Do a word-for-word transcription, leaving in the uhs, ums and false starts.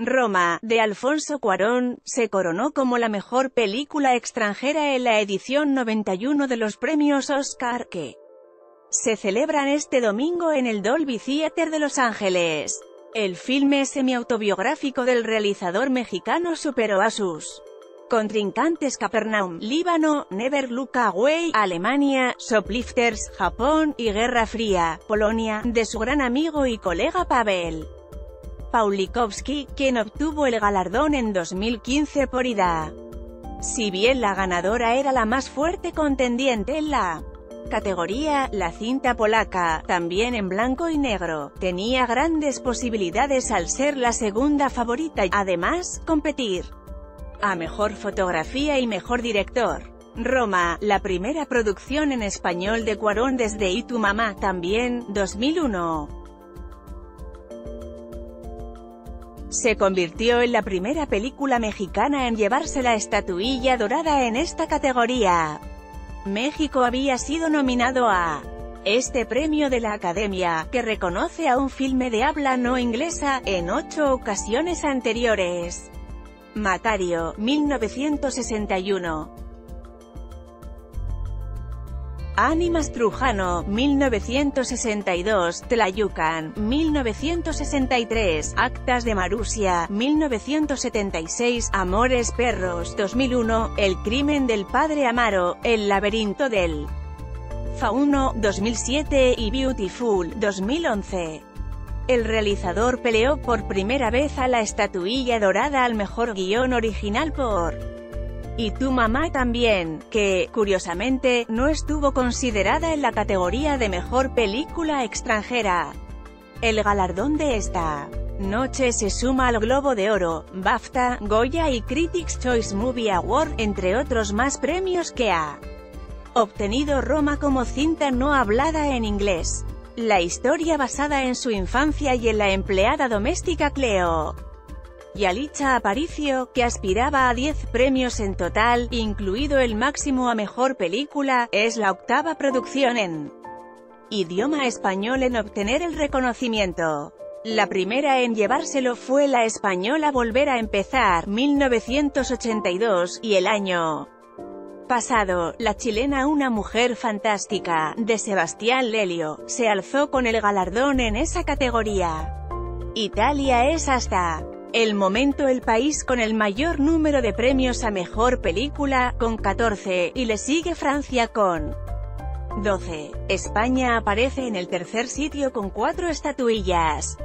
Roma, de Alfonso Cuarón, se coronó como la mejor película extranjera en la edición noventa y uno de los premios Oscar, que se celebran este domingo en el Dolby Theater de Los Ángeles. El filme semi-autobiográfico del realizador mexicano superó a sus contrincantes Capernaum, Líbano, Never Look Away, Alemania, Shoplifters, Japón, y Guerra Fría, Polonia, de su gran amigo y colega Pavel Pawlikowski, quien obtuvo el galardón en dos mil quince por Ida. Si bien la ganadora era la más fuerte contendiente en la categoría, la cinta polaca, también en blanco y negro, tenía grandes posibilidades al ser la segunda favorita y, además, competir a mejor fotografía y mejor director. Roma, la primera producción en español de Cuarón desde Y tu mamá también, dos mil uno. Se convirtió en la primera película mexicana en llevarse la estatuilla dorada en esta categoría. México había sido nominado a este premio de la Academia, que reconoce a un filme de habla no inglesa, en ocho ocasiones anteriores. Macario, mil novecientos sesenta y uno. Ánimas Trujano, mil novecientos sesenta y dos, Tlayucan, mil novecientos sesenta y tres, Actas de Marusia, mil novecientos setenta y seis, Amores perros, dos mil uno, El crimen del padre Amaro, El laberinto del Fauno, dos mil siete, y Beautiful, dos mil once. El realizador peleó por primera vez a la estatuilla dorada al mejor guión original por Y tu mamá también, que, curiosamente, no estuvo considerada en la categoría de mejor película extranjera. El galardón de esta noche se suma al Globo de Oro, BAFTA, Goya y Critics' Choice Movie Award, entre otros más premios que ha obtenido Roma como cinta no hablada en inglés. La historia basada en su infancia y en la empleada doméstica Cleo. Yalitza Aparicio, que aspiraba a diez premios en total, incluido el máximo a mejor película, es la octava producción en idioma español en obtener el reconocimiento. La primera en llevárselo fue la española Volver a empezar, mil novecientos ochenta y dos, y el año pasado, la chilena Una Mujer Fantástica, de Sebastián Lelio, se alzó con el galardón en esa categoría. Italia es hasta el momento el país con el mayor número de premios a mejor película, con catorce, y le sigue Francia con doce. España aparece en el tercer sitio con cuatro estatuillas.